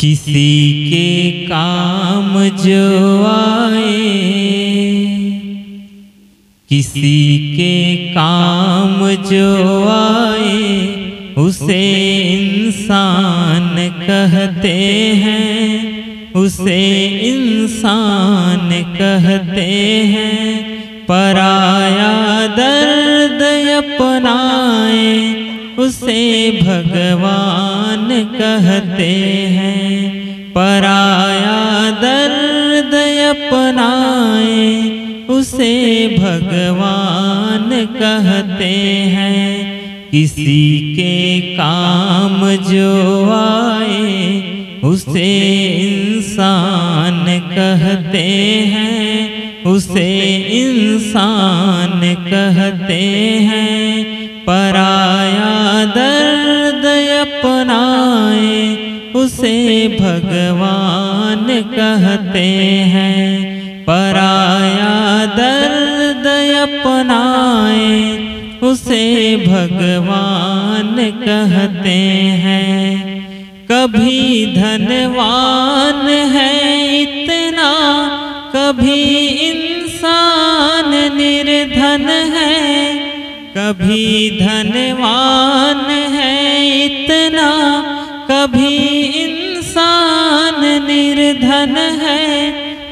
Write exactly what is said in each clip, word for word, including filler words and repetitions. किसी के काम जो आए, किसी के काम जो आए उसे इंसान कहते हैं, उसे इंसान कहते हैं। पराया दर्द अपनाए उसे भगवान कहते हैं, पराया दर्द अपनाए उसे भगवान कहते हैं। किसी के काम जो आए उसे इंसान कहते हैं, उसे इंसान कहते हैं। पराया दर्द अपनाए उसे भगवान कहते हैं, पराया दर्द अपनाए उसे भगवान कहते हैं। कभी धनवान है इतना, कभी इंसान निर्धन है, कभी धनवान है इतना, कभी इंसान निर्धन है।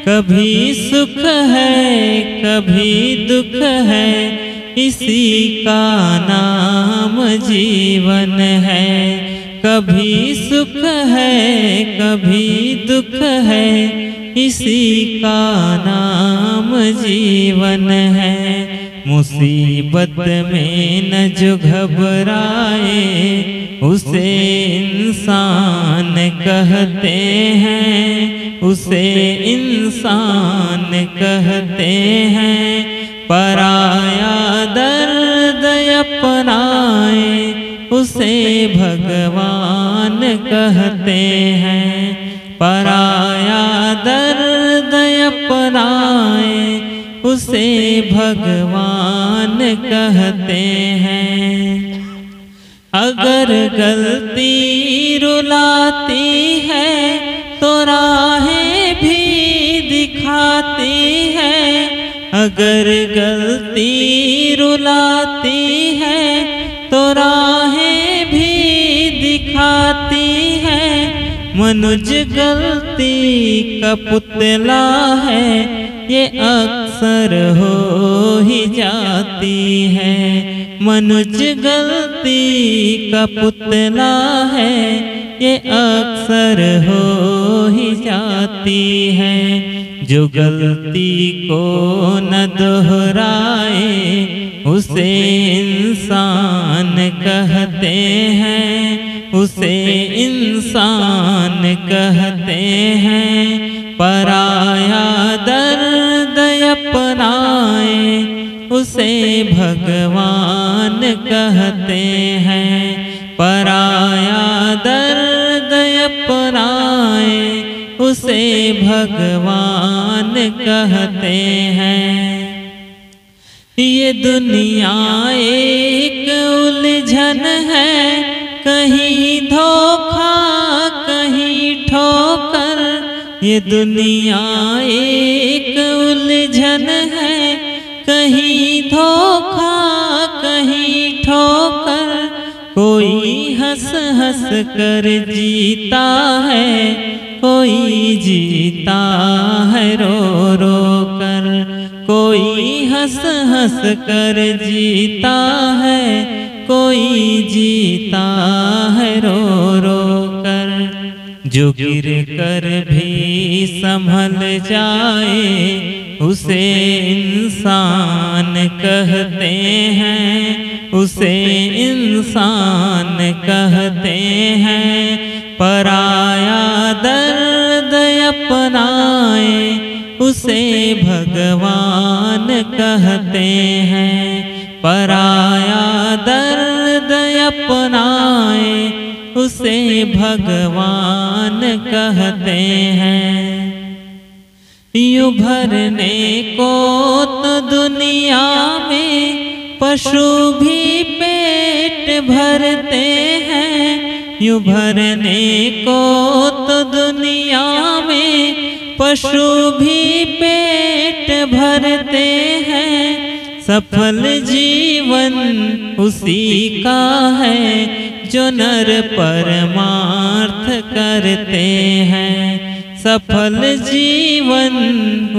कभी सुख है, कभी दुख है, इसी का नाम जीवन है। कभी सुख है, कभी दुख है, इसी का नाम जीवन है। मुसीबत में न जो घबराए उसे इंसान कहते हैं, उसे इंसान कहते हैं। पराया दर्द अपनाए उसे भगवान कहते हैं, पराया दर्द अपनाए उसे भगवान कहते हैं। अगर गलती रुलाती है तो राहें भी दिखाती है, अगर गलती रुलाती है तो राहें भी दिखाती है। मनुज गलती का पुतला है, ये अक्सर हो ही जाती है। मनुज गलती का पुतला है, ये अक्सर हो ही जाती है। जो गलती को न दोहराए उसे इंसान कहते हैं, उसे इंसान कहते हैं। पराया दर्द अपनाए उसे भगवान कहते हैं, पराया दर्द अपनाए उसे भगवान कहते हैं। ये दुनिया एक उलझन है, कहीं धोखा कहीं ठोकर। ये दुनिया एक उलझन है, कहीं धोखा कहीं ठोकर। कोई हंस हंस कर जीता है, कोई जीता है रो रो कर। कोई हंस हंस कर जीता है, कोई जीता है रो रो कर। जो गिर कर भी संभल जाए उसे इंसान कहते हैं, उसे इंसान कहते हैं। पराया दर्द अपनाए उसे भगवान कहते हैं, पराया दर्द अपनाए उसे भगवान कहते हैं। यूं भरने को तो दुनिया में पशु भी पेट भरते हैं, यूं भरने को तो दुनिया में पशु भी पेट भरते हैं, सफल जीवन उसी का है जो नर परमार्थ करते हैं। सफल जीवन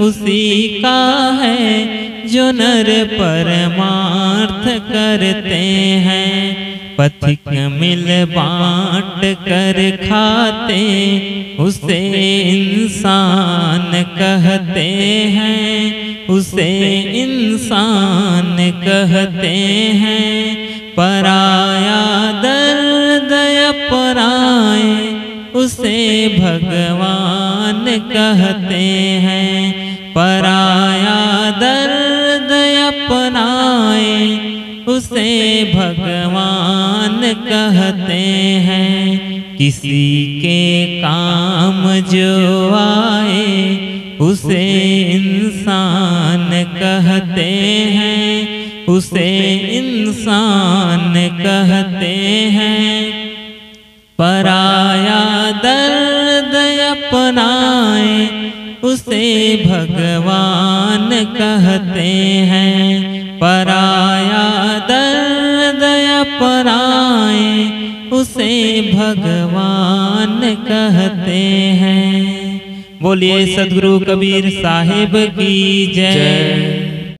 उसी का है जो नर परमार्थ करते हैं। पथिक मिल बाँट कर खाते उसे इंसान कहते हैं, उसे इंसान कहते हैं। पराया दर्द अपनाए उसे भगवान कहते हैं, पराया दर्द अपनाए उसे भगवान कहते हैं। किसी के काम जो आए उसे इंसान कहते हैं, उसे इंसान कहते हैं। पराया दर्द अपनाए उसे भगवान कहते हैं, पराया दर्द अपनाए उसे भगवान कहते हैं। बोलिए सद्गुरु कबीर साहेब की जय।